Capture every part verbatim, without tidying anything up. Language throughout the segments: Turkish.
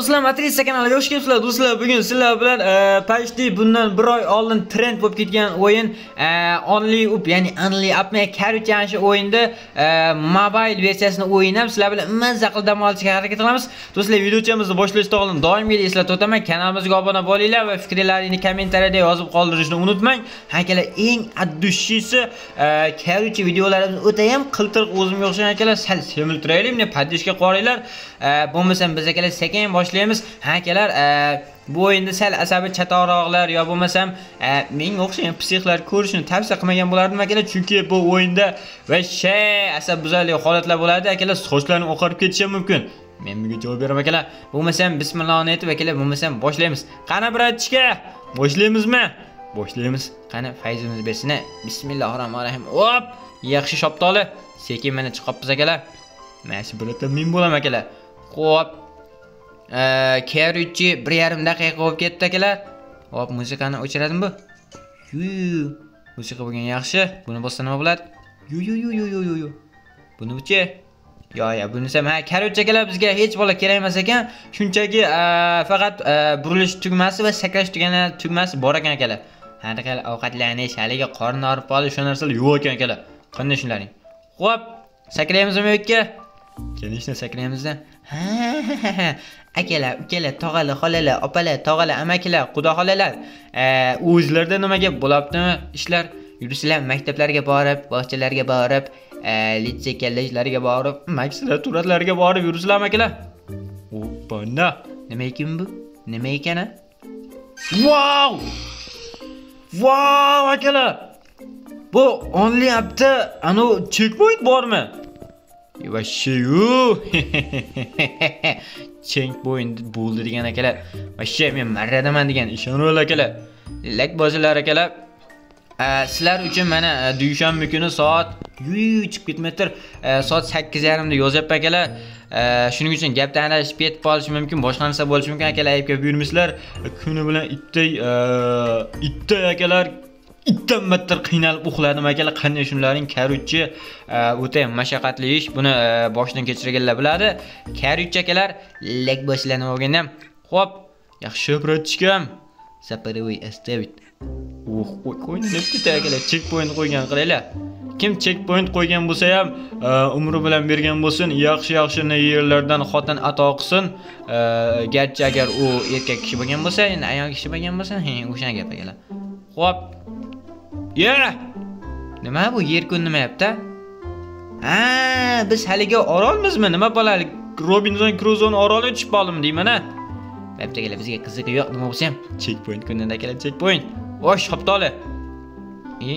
Dostlar, Matrisa kanaliga hoş kelibsizlar. Dostlar, bugün sizlar bilan paylaşdi bundan bir oy oldin trend bo'lib ketgan o'yin Only Up, ya'ni Only Up me karichanchi o'yinda mobile versiyasini o'ynab sizlar bilan mazza qilib dam olishga harakat qilamiz. Dostlar, videochamizni boshlashdan oldin doimgidek eslatib o'taman, kanalimizga obuna bo'linglar va fikrlaringizni kommentariyada yozib qoldirishni unutmang. Hakalar eng addushisi karichi videolarimizni o'ta ham qiltirib o'zimga o'xshagan hakalar sal semiltiraylik, meni podishga qo'yinglar. Bo'lmasam biz hakalar sekin boshlaymiz. Hakalar bu o'yinda sal asabiy chatoqroqlar yo bo'lmasam menga o'xshagan psixlar ko'rishni tavsiya qilmagan bo'lardim akalar, chunki bu o'yinda va shay asabbuzarlik holatlar bo'ladi akalar, sochlarni oqarib ketishi mumkin. Men bunga javob beraman akalar. Bo'lmasam bismillahni aytib akalar, bo'lmasam boshlaymiz. Qani biratchika, boshlaymizmi? Boshlaymiz. Qani fayzimiz bersin. Bismillahir rohmanir rohim. Hop, yaxshi shoptoli. Sekin mana chiqibmiz akalar. Mana shu biratda men bo'laman akalar. Xo'p, Karichi bir yarim daqiqa bo'lib ketdi akalar. Hop, musiqani o'chiradim bu. Yu, musiqa bo'lgan yaxshi. Buni bossa nima bo'ladi? Yu yu yu yu yu yu. Buni bichi. Yo yo, bunisam ha, Karichi akalar bizga hech bola kerak emas ekan. Shunchaki faqat burilish tugmasi va sakrash tugmasi bor ekan akalar. Har qanday ovqatlanish, haliga qorni orib qolish, shu narsalar yo'q ekan akalar. Qanday shunlaring? Xo'p, sakraymizmi yo'kka? Kelishni sakraymizdan. Ha, akalar, ukalar, tog'alar, xolalar, opalar, tog'alar, amakilar, quda xolalar, o'zlarda nimaga bo'laptimi ishlar? Yuribsizlar maktablarga borib, bog'chalarga borib, litsey kollejlariga borib, magistraturalariga borib yuribsizlar amakilar. O'pana. Nima ekan bu? Nima ekan? Vau! Vau akalar. Bu Only Up'da anu checkpoint bormi? Va shu cheng point bo'ldi degan akalar. Va shu men marradaman degan ishonroq akalar. Lak bozalar akalar. Sizlar uchun mana dushanba kuni soat yu chiqib ketmadir, soat sakkiz yarim da yozyapti akalar. Shuning uchun gapda aralashib ketib qolishi mumkin, boshqa narsa bo'lishi mumkin akalar, aytib yurmisizlar. Kuni bilan ittay ittay akalar. Itdan battar qiynalib uxladim akalar. Qanday shunlaring Karichi o'ta ham mashaqqatli ish. Buni boshdan kechirganlar biladi. Karichi akalar lak boshlanib olganda. Xo'p, yaxshi bratchikam. Zaparovoy ostavit. O'h, qo'yni deb ketayakalar. Checkpoint qo'ygan qilinglar. Kim checkpoint qo'ygan bo'lsa ham umri bilan bergan bo'lsin, yaxshi-yaxshi yerlardan xotin ato qilsin. Garchi agar u erkak kishi bo'lgan bo'lsa, endi ayol kishi bo'lgan bo'lsa, ha, o'sha gap akalar. Xo'p. Ya! Nima bu yer kun nima yapti? Ha, biz haliga orolmizmi? Nima bolalik? Robinson Crusoe oroliga tushib qoldimmi deyman ha? Baptagalar bizga qiziqi yo'q, nima bo'lsa ham checkpoint kundan akalar, checkpoint. Voy shoptoli. E?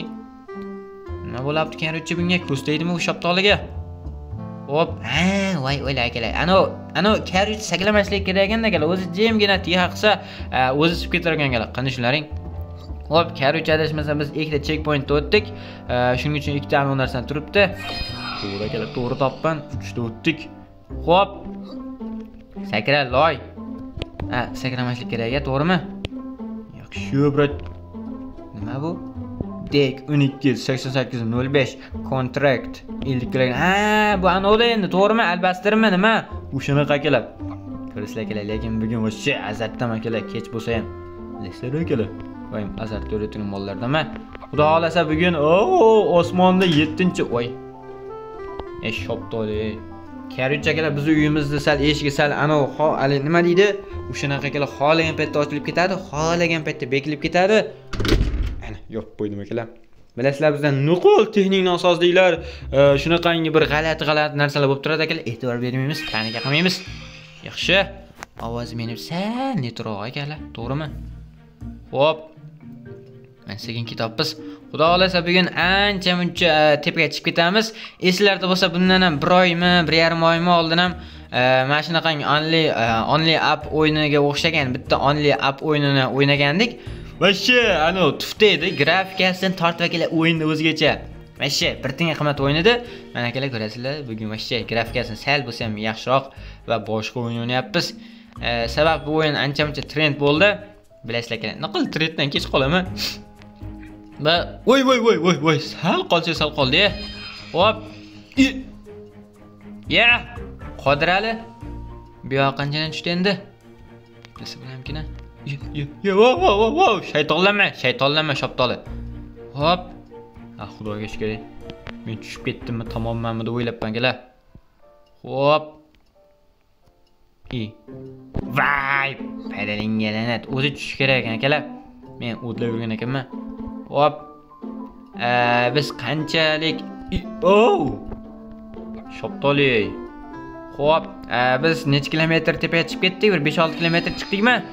Nima bo'lyapti Karichi bunga? Ko'staydimi u shoptoliga? Hop, ha, voy o'yla akalar. Ano, ano Karichi saklamaslik kerak ekan akalar. O'zi jimgina tiya qilsa, o'zi chiqib ketar ekan akalar. Qani shularing? Hop, Karichi adashmasa biz ikkita checkpoint o'tdik. Shuning uchun ikkita aniq narsadan turibdi. To'g'ri akalar, to'g'ri topgan. uchta o'tdik. Hop. Sakra loy. Ha, sakramaslik kerak-ya, to'g'rimi? Yaxshi, brat. Nima bu? Dek o'n ikki sakson sakkiz nol besh kontrakt elliklar. Ha, bu anoda endi, to'g'rimi? Albastirmi, nima? O'shanaqa akalar. Ko'risizlar akalar, lekin bugun o'sha azatdan akalar kech bo'lsa ham. Leslar akalar. Voy, azar to'ratining mollardami? Xudo xolasa bugun o osmonda yettinchi oy. E shoptoli. Karichi akalar biz uyimizni sal eshigi sal anov hali nima deydi? O'shanaqa akalar xohlagan paytda ochilib ketadi, xohlagan paytda bekilib ketadi. Ana, yopib qo'ydim akalar. Bilasizlar bizdan nuqul texnik nosozliklar, shunaqangi bir g'alati-g'alati narsalar bo'lib turadi akalar, e'tibor bermaymiz, panika qilmaymiz. Yaxshi. Ovoz menib sal netroq akalar, to'g'rimi? Hop. Men sekin kitobimiz. Xudo xolasa bugun ancha-muncha tepaga chiqib ketamiz. Esingizlarda bo'lsa bundan ham bir oymi, bir yarim oymi oldin ham mana shunaqang Only Only Up o'yiniga o'xshagan bitta Only Up o'yinini o'ynagandik. Vashi, anu tufta edi, grafikasidan tortib akalar o'yinni o'zgacha. Vashi, bir tinga qimmat o'ynadi. Mana akalar ko'rasizlar, bugun vashi grafikasini sal bo'lsa ham yaxshiroq va boshqa o'yin o'ynayapmiz. Sabab bu o'yin ancha-muncha trend bo'ldi. Bilasizlar akalar, naql trenddan kech qolaman. Ba, voy voy voy voy voy, sal qolsa sal qoldi. Hop. Ya, Qodirali. Bu yoq qanchadan tushdi endi? Burası benimkine. Yo yo yo wow wow wow. Şeytanlama, şeytanlama şaptalı. Hop. Ah xudoga geç gelin. Ben düşüp gittim mi tamam mı da o'ylab ben gele. Hop. İyi. Vay. Pedaling gelenet. O'zi tush kerak akalar. Men o'tlab yurgan ekanman. Hop. Ee, biz qanchalik oh. Şaptalı. Hop. Ee, biz neç kilometr tepeye çıkıp gittik? Bir besh olti kilometr çıktıkmi?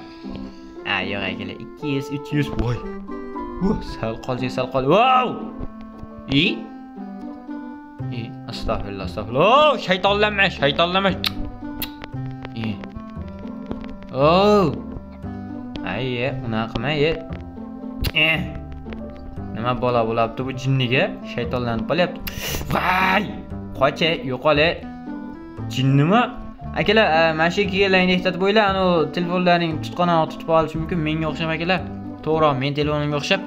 Ha, yo'q akalar. ikki yuz uch yuz. Voy. Uh, sal qoldi, sal qoldi. Wow! İyi. İyi. Astagfirullah, astagfirullah. Oh, şeytonlanma, şeytonlanma. İyi. Oh. Ayye, unaqa qilma, ye. Eh. Nima bola bo'libdi bu jinniga? Şeytonlanib qolyapti. Vay! Qocha, yo'qola. Jinnimi? Akalar, mana shu kelingni ehtiyot bo'ylar, anu telefonlarning tutqanini tutib olish mumkin. Menga o'xshab akalar. To'g'ri, men telefonimga o'xshab.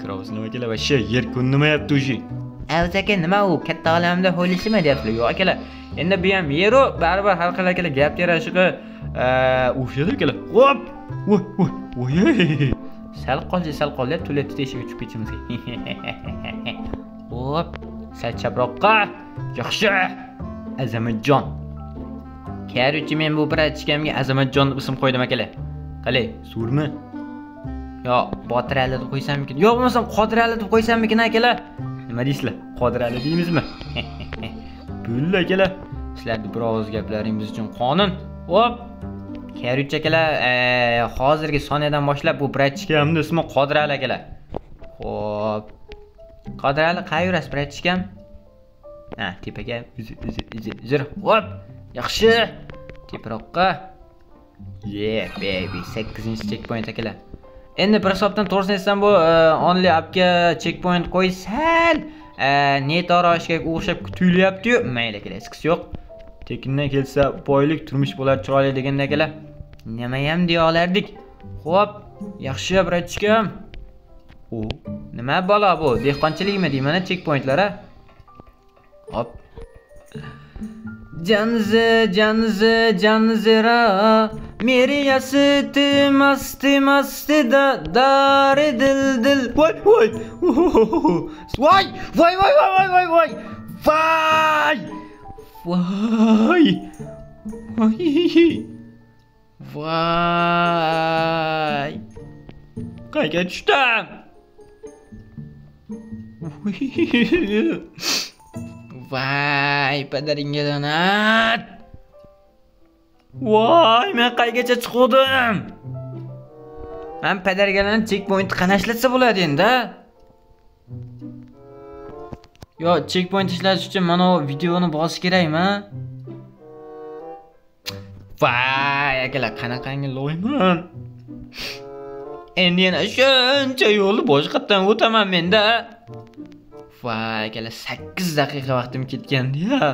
Kirovsini akalar, va shu yer kun nima yapti o'zi? Avzaka nima u? Katta olamda ho'lishimi deyapsiz? Yo'q akalar. Endi bu ham yer-u, baribir har qanday akalar gap terashig'i, o'sha akalar. Hop! Voy, voy, voy. Sal qoldi, sal qoldi, to'lati teshik uchib ketishimizga. Hop, sal chaproqqa. Yaxshi. Azamatjon. Karuchi men bu pratikamga Azamatjon deb ism qo'ydim akalar. Qalay, so'rmi? Yo, Botir Ali deb qo'ysammikin? Yo, bo'lmasam Qodir Ali deb qo'ysammikin akalar? Nima deysizlar? Qodir Ali deymizmi? Bo'ldi akalar. Sizlarning biroz gaplaringiz uchun qonun. Hop. Karuchi akalar, hozirgi soniyadan boshlab bu pratikamning ismi Qodir Ali akalar. Hop. Qodir Ali qayerasi pratikam? Ha, tepaga uzr. Hop. Yaxshi. Teproqqa. Yeah, baby. sakkizinchi checkpoint akalar. Endi bir hisobdan to'g'risini aytsam bu only upga checkpoint qo'ysal, net orashga o'xshab tuyulyapti-yu. Mayli akalar, eskisi yo'q. Tekindan kelsa boylik, turmush bo'lar chiroyli deganda akalar. Nima ham deya olardik. Xo'p, yaxshi bratchikam. O, nima balo bu? Dehqonchilikmi deyman-a checkpointlar a? Hop. Canınızı, canınızı, canınızı ra Meriyası tımas tımas tıda Dari dil dil Vay vay Vay vay vay vay vay vay Vay Vay Vay Vay Qayga düştüm Vay, padaringga donat. Vay, men qaygacha chiqdim? Men padargalan checkpoint qanashlatsa bo'ladi endi. Yo, checkpoint ishlash uchun mana bu videoni bosish kerakmi? Vay, akalar, qanaqangi loyman. Endi yana shuncha yo'lni boshqatdan o'taman menda. Vay, akalar sakkiz daqiqa vaqtim ketgandi-ya.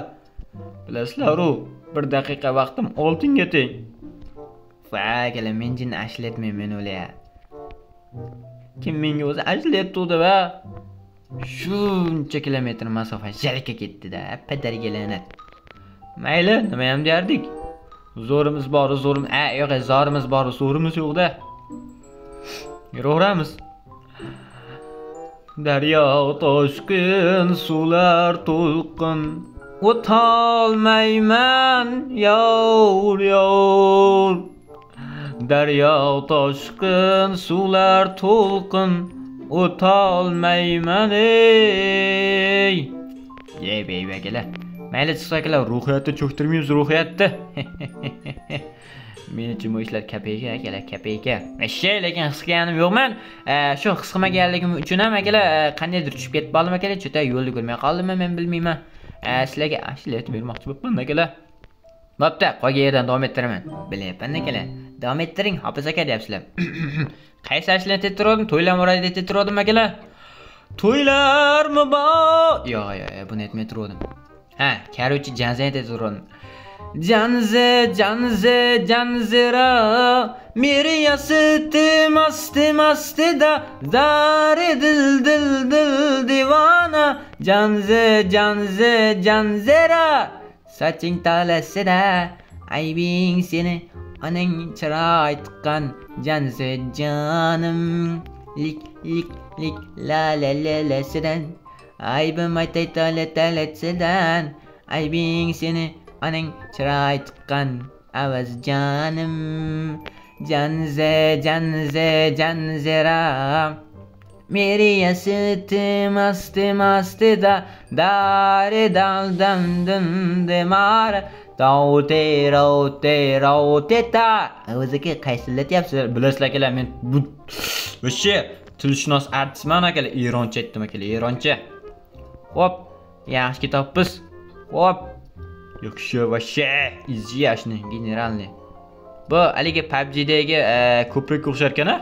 Bilasizlar-ku, bir daqiqa vaqtim oltinga teng. Vay, akalar men jinni ashlatmayman o'la. Kim menga o'zi ashlatdi-va? Shuncha kilometr masofa jalakka ketdi-da, padarga la'nat. Mayli, nima ham derdik? Zo'rimiz bor, zo'rim, a, yo'q, zorimiz bor, zo'rimiz yo'q-da. Yuraveramiz. Daryo toshqin, suvlar to'lqin. O'tolmayman yovur yovur. Daryo toshqin, suvlar to'lqin. O'tolmayman ey. Yey bey bekalar. Mayli chiqsaklar, ruhiyatni cho'ktirmaymiz, ruhiyatni. Meni jimo ishlar kapayga akalar, kapayga. Mashay, lekin his qilganim yo'qman. Shu his qilmaganligim uchun ham akalar qandaydir tushib ketib qoldim akalar, cho'ta yo'lni ko'rmay qoldim, men bilmayman. Sizlarga ashlatib bermoqchi bo'ldim akalar. Bo'pti, qolgan yerdan davom ettiraman. Bilayapman akalar. Davom ettiring, Hofiz aka deyapsizlar. Qaysi ashlatni tettirdim, to'ylar murodida tettirdim akalar. To'ylar muboq. Yo'q, yo'q, buni aytmaydim. Ha, Karuchi janzani tettirdim. Canze canze canzera Meriyası tımas tımas tıda Dari dil dil dil divana Canze canze canzera Saçın talasıda Aybing seni Anen çırağı tıkan cansı canım. Lik lik lik la la la la seden. Aybım aytay talet talet seden. Aybin seni anen çırağı tıkan avaz canım. Canze canze canze ra. Meriye sıtım astım astı da. Dare daldım dım demar. Taute raute raute ta. Ağızdaki kaysillet yapsın. Bilirsizler ki ben bu şey tilşinos artisman akala İroncha ettim akala İroncha. Hop, yaxshi kitobimiz. Hop. Yaxshi va şey izlashni generalni. Bu haligi P U B G'dagi ko'prik o'xshar ekan-a?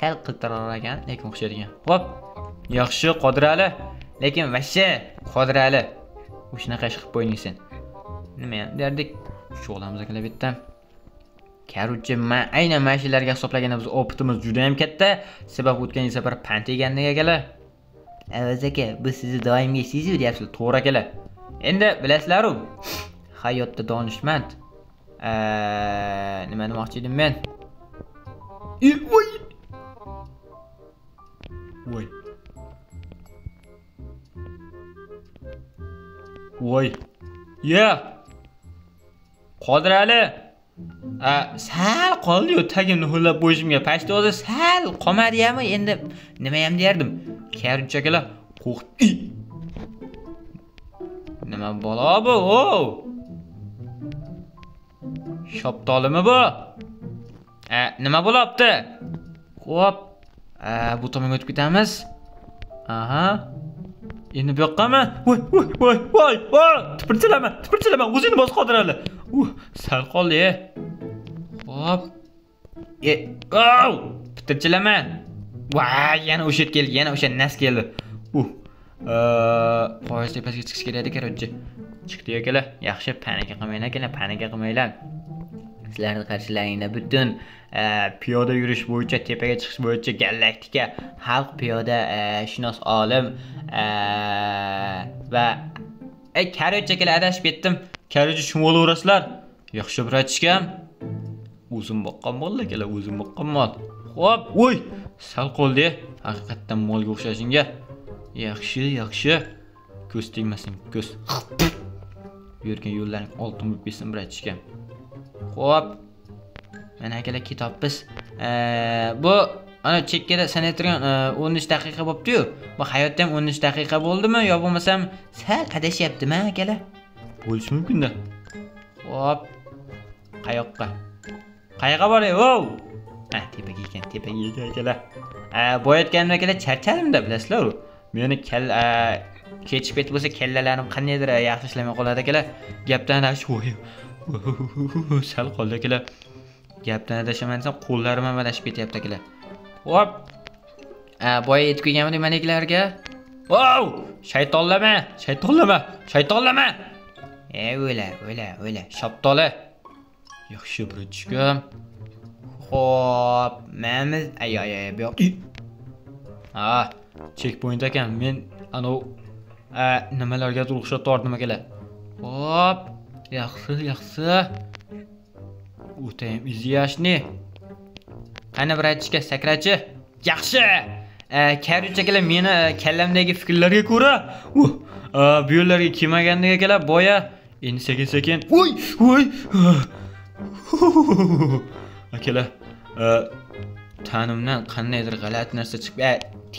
Sal qiltiroq ekan, lekin o'xshar ekan. Hop. Yaxshi Qodirali, lekin vasha Qodirali. O'shanaqa ish qilib o'ynaysan. Nima ham derdik? Shug'ulamiz akalar bitdan. Karuchi, men aynan mana shularga hisoblaganda biz opitimiz juda ham katta. Sabab o'tgan yil safar pant yegandik akalar. Avaz aka, biz sizni doimiy sezib deyapsiz, to'g'ri akalar. Endi bilasizlar-ku, hayotda donishmand Eee nima demoqchi edim men? Voy. Voy. Voy. Ya. Qodirali. A, sal qoldi-yu, tagimni ho'llab bo'yishimga. Pashto o'zi sal qolmadi-yami? Endi nima ham derdim? Karunchakalar qo'rqdi. Nima balo bu? O! Şaptalımı bu? E, nima bo'libdi? Hop. E, bu tomonga o'tib ketamiz. Aha. Endi bu yoqqami? Voy, voy, voy, voy, voy. Tipirchilama, tipirchilama. O'zingni bos Qodirali. Uh, sal qoldi. Hop. E, au! Tipirchilama. Voy, yana o'sha yet keldi, yana o'sha nas keldi. Uh. Eee, qo'yasi tepasiga chiqish kerak edi, karochi. Chiqdi akalar. Yaxshi, panika qilmanglar, akalar, panika qilmanglar. Sizlarni qarshilaringda bütün piyoda yurish bo'yicha, tepaga chiqish bo'yicha galaktika xalq piyoda shinos olim va ay karochakalar adashib ketdim. Karochi shumolaverasizlar. Yaxshi bir aytishgan. O'zim boqqan mol akalar, o'zim boqqan mol. Xo'p, voy, sal qoldi. Haqiqatdan molga o'xshashinga. Yaxshi, yaxshi. Ko'z tegmasin, ko'z. Yurgan yo'llaring oltin bo'lib ketsin bir aytishgan. Hop. Mana akalar kitobimiz. Bu ana chekkada sanayotgan o'n uch daqiqa bo'pti-yu. Bu hayotda ham o'n uch daqiqa bo'ldimi yo bo'lmasam sal qadashyapti-mi akalar? Bo'lishi mumkin-da. Hop. Qayoqqa? Qayoqqa boray-ov? Ha, tepaga ekan, tepaga ekan akalar. Bo'yatganimda akalar charchadimda bilasizlar-ku. Meni kalla kechib ketib bo'lsa kallalarim qandaydir yaxshi ishlamay qoladi akalar. Gapdan adashib sal qoldi akalar. Gapdan adashaman desam qo'llarim ham adashib ketyapti akalar. Hop. Boya yetib kelganmidik maneklarga. Vau! Shaytonlama, shaytonlama, shaytonlama. Ey o'la, o'la, o'la, shaptola. Yaxshi bir tushgan. Hop, mamiz ay ay ay bu yoq. Ha, checkpoint ekan. Men anov nimalarga ruxsat tortdim akalar. Hop. Yaxshi, yaxshi. O'tayim izlashni. Qani bir aytishga sakrachi. Yaxshi. Karuchakalar meni kallamdagi fikrlarga ko'ra, u bu yo'llarga kelmagandiga akalar boya endi sekin-sekin. Voy, voy. Akalar, tanimdan qandaydir g'alati narsa chiqib,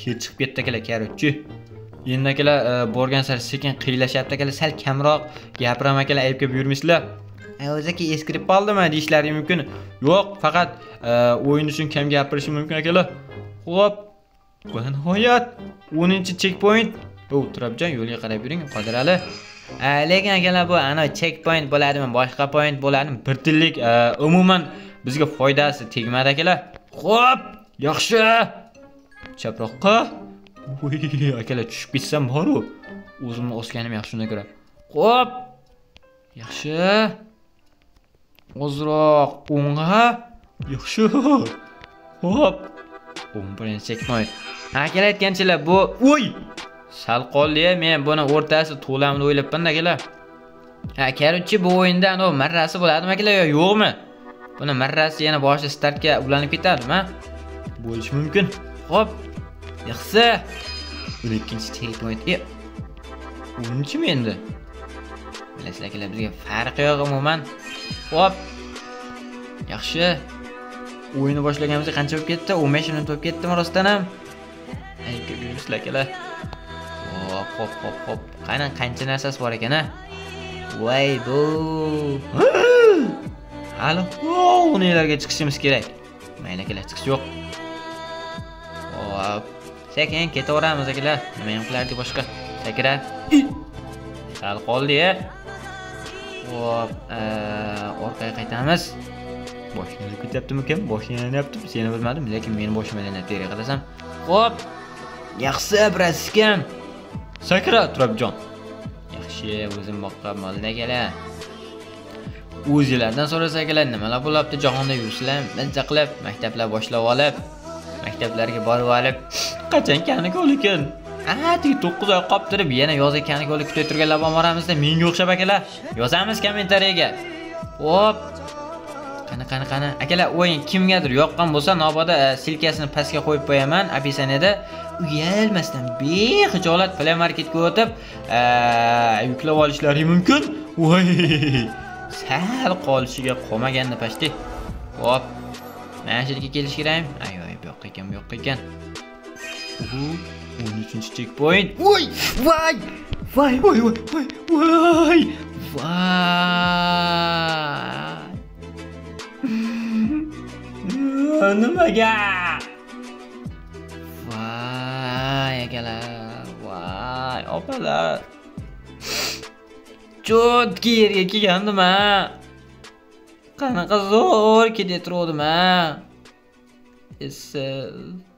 chiqib ketdi akalar karuchi. Endi akalar borgan sari sekin qiylashyapti akalar, sal kamroq gapiram akalar, aybga buyurmaysizlar. O'zaki eskirib qoldimi deyishlari mumkin. Yo'q, faqat o'yin uchun kam gapirishim mumkin akalar. Xo'p. Va nihoyat o'ninchi checkpoint. Bu turabjon yo'lga qarab yuring, Qodirali. Lekin akalar bu ana checkpoint bo'ladimi, boshqa point bo'ladimi? Bir tillik umuman bizga foydasi tegmadi akalar. Xo'p, yaxshi. Chaproqqa Uy, akalar tushib ketsam bor-ku. O'zimni osganim yaxshi shunga ko'ra. Xo'p. Yaxshi. Ozroq o'ng'a. Yaxshi. Xo'p. o'n birinchi checkpoint. Akalar aytganchilar bu uy. Sal qoldi, men buni o'rtasi to'lamni o'ylabman akalar. Ha, karuchi bu o'yinda anov marrasi bo'ladimi akalar yo yo'qmi? Buni marrasi yana boshi startga ulanib ketadimi? Bo'lishi mumkin. Xo'p. Yaxshi. Buni ikkinchi checkpoint. E. o'ninchimi endi? Bilasizlar, bizga farqi yo'q umuman. Xo'p. Yaxshi. O'yinni boshlaganimizda qancha bo'lib ketdi? o'n besh minut bo'lib ketdimi rostdan ham? Aytib bilasizlar. Hop, hop, hop, hop. Qani qancha narsasi bor ekan-a? Voy bu. Hali o'yinlarga chiqishimiz kerak. Mayli, kelar chiqish yo'q. Hop. Sekin ketaveramiz akalar. Nima ham qilardik boshqa? Sakra. Hal qoldi-ya. Hop, orqaga qaytamiz. Boshingni ketyaptimi kim? Boshingni aytibdi, seni bilmadim, lekin meni boshimdan aytib qarasam. Hop. Yaxshi, braskan. Sakra Turabjon. Yaxshi, o'zim boqqanman akalar. O'zingizlardan so'rasaklar nimalar bo'lyapti jahonda yurisizlar, buncha qilib maktablar boshlab olib, maktablarga borib olib, qachon kaniga o'likin? Aha, to'qqiz oy qoptirib yana yoz ekaniga o'lik kutib turganlar boramizda menga o'xshab akalar. Yozamiz kommentariyaga. Hop. Qani qani qani akalar, o'yin kimgadir yoqqan bo'lsa, noboda silkasini pastga qo'yib qo'yaman opisaniyada. Uyalmasdan bexijolat Play Marketga o'tib, yuklab olishlari mumkin. Voy! Sal qolishiga qolmaganda pashti. Hop. Mana shu yerga kelish kerakmi? Ayoy, bu yoqqa ekan, bu yoqqa ekan. Uhu, o'n uchinchi checkpoint. Voy! Voy! Voy, voy, voy, voy. Voy! Voy! Nimaga? Voy, akalar. Voy, opalar. Cho'tki yerga kelgandim-a. Qanaqa zo'r ketyotgandim-a. Esa